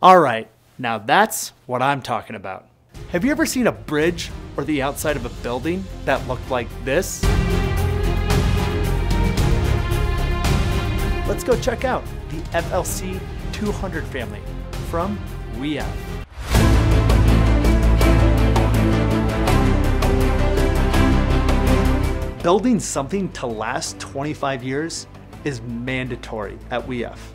All right, now that's what I'm talking about. Have you ever seen a bridge or the outside of a building that looked like this? Let's go check out the FLC 200 family from WE-EF. Building something to last 25 years is mandatory at WE-EF.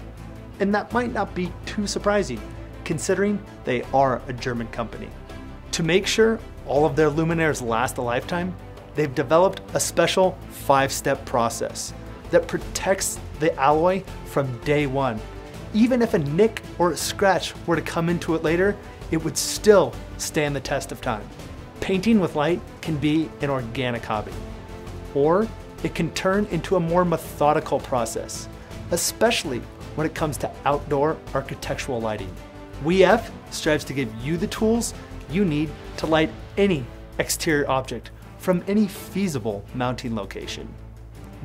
And that might not be too surprising, considering they are a German company. To make sure all of their luminaires last a lifetime, they've developed a special 5-step process that protects the alloy from day one. Even if a nick or a scratch were to come into it later, it would still stand the test of time. Painting with light can be an organic hobby, or it can turn into a more methodical process, especially when it comes to outdoor architectural lighting. WE-EF strives to give you the tools you need to light any exterior object from any feasible mounting location.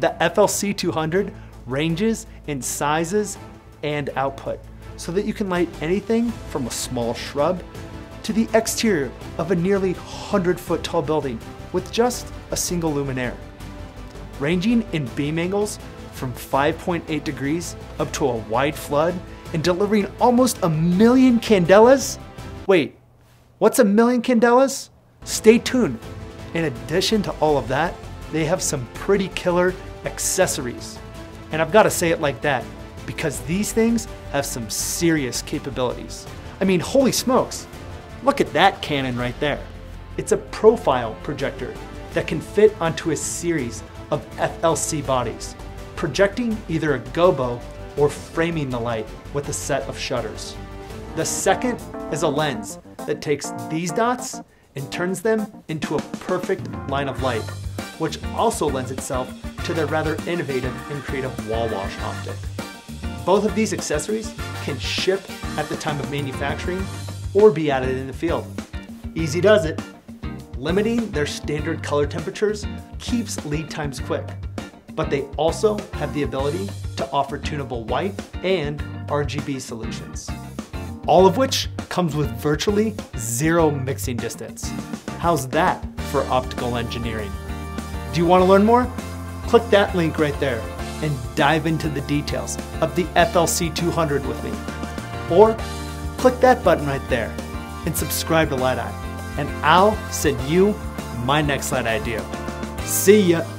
The FLC 200 ranges in sizes and output so that you can light anything from a small shrub to the exterior of a nearly 100-foot tall building with just a single luminaire, ranging in beam angles from 5.8 degrees up to a wide flood and delivering almost 1 million candelas. Wait, what's 1 million candelas? Stay tuned. In addition to all of that, they have some pretty killer accessories. And I've got to say it like that because these things have some serious capabilities. I mean, holy smokes, look at that cannon right there. It's a profile projector that can fit onto a series of FLC bodies, projecting either a gobo or framing the light with a set of shutters. The second is a lens that takes these dots and turns them into a perfect line of light, which also lends itself to their rather innovative and creative wall wash optic. Both of these accessories can ship at the time of manufacturing or be added in the field. Easy does it. Limiting their standard color temperatures keeps lead times quick, but they also have the ability to offer tunable white and RGB solutions, all of which comes with virtually zero mixing distance. How's that for optical engineering? Do you want to learn more? Click that link right there and dive into the details of the FLC 200 with me, or click that button right there and subscribe to Lytei. And I'll send you my next light idea. See ya.